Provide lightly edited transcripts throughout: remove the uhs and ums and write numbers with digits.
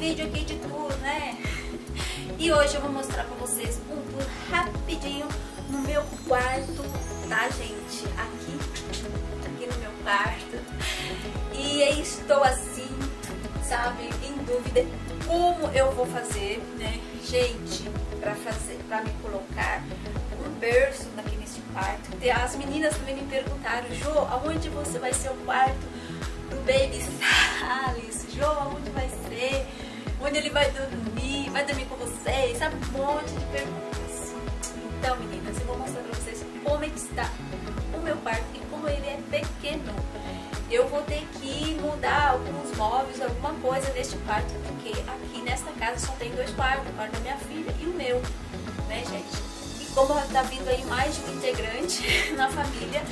vídeo aqui de tudo, né? E hoje eu vou mostrar pra vocês um tour rapidinho no meu quarto, tá, gente? Aqui no meu quarto. E aí estou assim, sabe, em dúvida como eu vou fazer, né? Gente, pra me colocar um berço daqui nesse quarto. As meninas também me perguntaram: Jo, aonde você vai ser o quarto do Baby Sales? Jo, aonde vai ser? Onde ele vai dormir? Vai dormir com vocês? Sabe, um monte de perguntas. Então, meninas, eu vou mostrar pra vocês como é que está o meu quarto e como ele é pequeno. Eu vou ter que mudar alguns móveis, alguma coisa neste quarto, porque aqui nesta casa só tem dois quartos, o quarto da minha filha e o meu, né, gente? E como tá vindo aí mais de um integrante na família,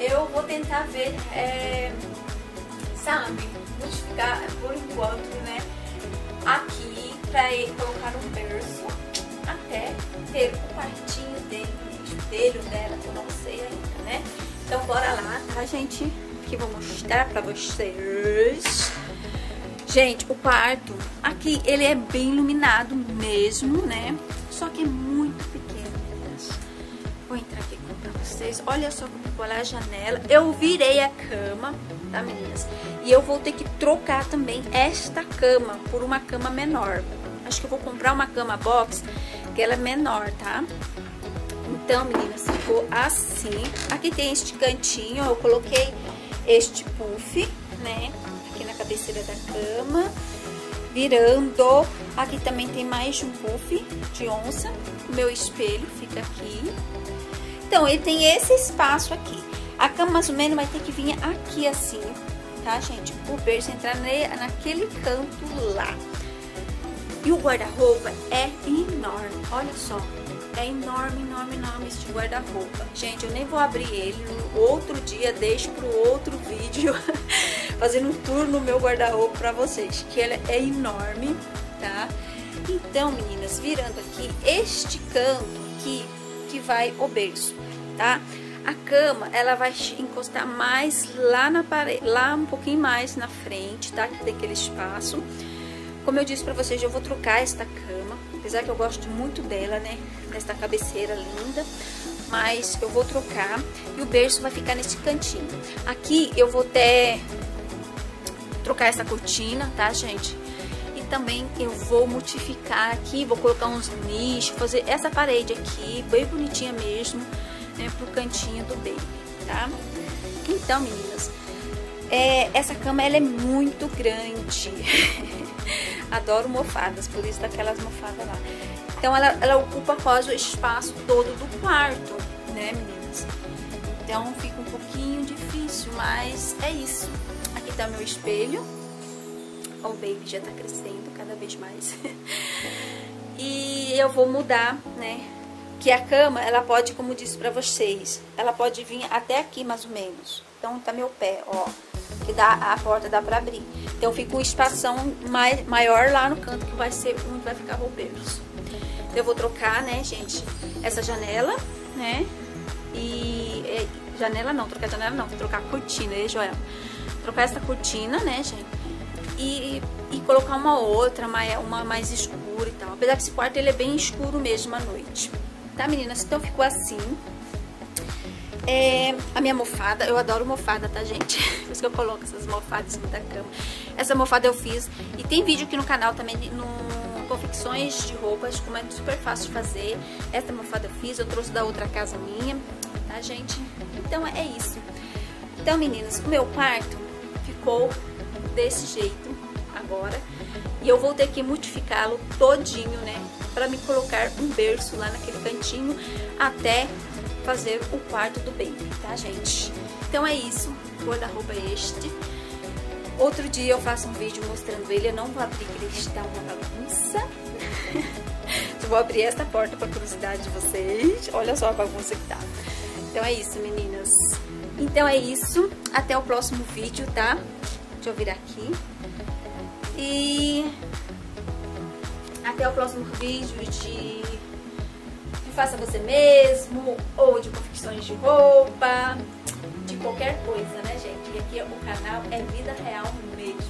eu vou tentar ver, sabe, modificar por enquanto, né, aqui, pra ele colocar um berço, até ter um quartinho dele, um espelho dela, que eu não sei ainda, né? Então bora lá, tá, gente? Que vou mostrar pra vocês. Gente, o quarto aqui, ele é bem iluminado mesmo, né? Só que é muito pequeno, meninas. Vou entrar aqui pra vocês. Olha só como ficou lá a janela. Eu virei a cama, tá, meninas? E eu vou ter que trocar também esta cama por uma cama menor. Acho que eu vou comprar uma cama box, que ela é menor, tá? Então, meninas, ficou assim. Aqui tem este cantinho, eu coloquei este puff, né, aqui na cabeceira da cama, virando. Aqui também tem mais um puff de onça, o meu espelho fica aqui. Então, ele tem esse espaço aqui. A cama, mais ou menos, vai ter que vir aqui assim, tá, gente? O berço entrar naquele canto lá. E o guarda-roupa é enorme, olha só. É enorme, enorme, enorme este guarda-roupa. Gente, eu nem vou abrir ele. No outro dia, deixo pro outro vídeo fazendo um tour no meu guarda-roupa pra vocês, que ele é enorme, tá? Então, meninas, virando aqui, este canto aqui que vai o berço, tá? A cama, ela vai encostar mais lá na parede, lá um pouquinho mais na frente, tá? Que tem aquele espaço. Como eu disse pra vocês, eu vou trocar esta cama, apesar que eu gosto muito dela, né? Desta cabeceira linda, mas eu vou trocar e o berço vai ficar nesse cantinho. Aqui eu vou até trocar essa cortina, tá, gente? E também eu vou modificar aqui, vou colocar uns nichos, fazer essa parede aqui, bem bonitinha mesmo, né? Pro cantinho do baby, tá? Então, meninas, essa cama, ela é muito grande. Adoro mofadas, por isso daquelas mofadas lá. Então ela ocupa quase o espaço todo do quarto, né, meninas? Então fica um pouquinho difícil, mas é isso. Aqui tá meu espelho. O baby já tá crescendo cada vez mais. E eu vou mudar, né? Que a cama, ela pode, como eu disse pra vocês, ela pode vir até aqui mais ou menos. Então tá meu pé, ó. Que dá, a porta dá pra abrir. Então fica um espação maior lá no canto, que vai ser onde vai ficar o berço. Eu vou trocar, né, gente, essa janela, né? E vou trocar a cortina, hein, Joel? Trocar essa cortina, né, gente? E colocar uma outra, uma mais escura e tal. Apesar que esse quarto, ele é bem escuro mesmo à noite. Tá, meninas? Então ficou assim. A minha mofada, eu adoro mofada, tá, gente? Por isso que eu coloco essas mofadas da cama. Essa mofada eu fiz. E tem vídeo aqui no canal também, no confecções de roupas, como é super fácil de fazer. Essa mofada eu fiz, eu trouxe da outra casa minha, tá, gente? Então é isso. Então, meninas, o meu quarto ficou desse jeito agora. E eu vou ter que modificá-lo todinho, né? Pra me colocar um berço lá naquele cantinho, até fazer o quarto do baby, tá, gente? Então é isso, o guarda-roupa é este. Outro dia eu faço um vídeo mostrando ele. Eu não vou abrir, que ele está uma bagunça. Eu vou abrir esta porta para curiosidade de vocês. Olha só a bagunça que tá. Então é isso, meninas. Então é isso, até o próximo vídeo, tá? Deixa eu virar aqui. E até o próximo vídeo de faça você mesmo, ou de confecções de roupa, de qualquer coisa, né, gente? E aqui o canal é vida real mesmo,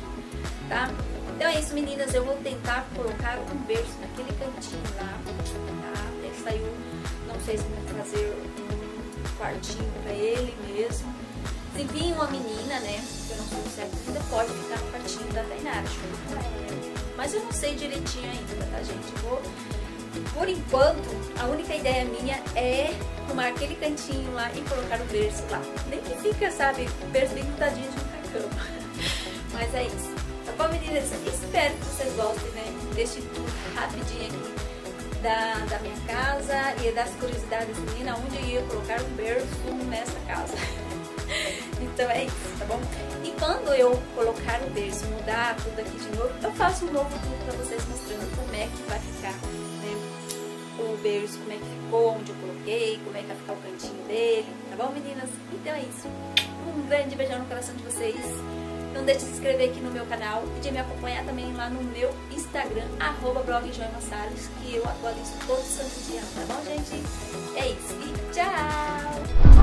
tá? Então é isso, meninas, eu vou tentar colocar um berço naquele cantinho lá, tá? Tem que sair um, não sei se vou fazer um quartinho pra ele mesmo. Se vir uma menina, né, que eu não sou certa ainda, pode ficar no quartinho da Tainá, mas eu não sei direitinho ainda, tá, gente? Eu vou... Por enquanto, a única ideia minha é arrumar aquele cantinho lá e colocar o berço lá. Nem que fica, sabe, o berço bem montadinho de uma cama. Mas é isso. Tá bom, meninas? Espero que vocês gostem, né, deste tour rapidinho aqui da minha casa e das curiosidades, menina, onde eu ia colocar o berço nessa casa. Então é isso, tá bom? E quando eu colocar o berço, mudar tudo aqui de novo, eu faço um novo tour pra vocês mostrando como é que vai ficar, né? O berço, como é que ficou, onde eu coloquei, como é que vai ficar o cantinho dele, tá bom, meninas? Então é isso, um grande beijão no coração de vocês, não deixe de se inscrever aqui no meu canal e de me acompanhar também lá no meu Instagram, @blog Joelmasales, que eu atualizo todo santo dia, tá bom, gente? É isso, e tchau!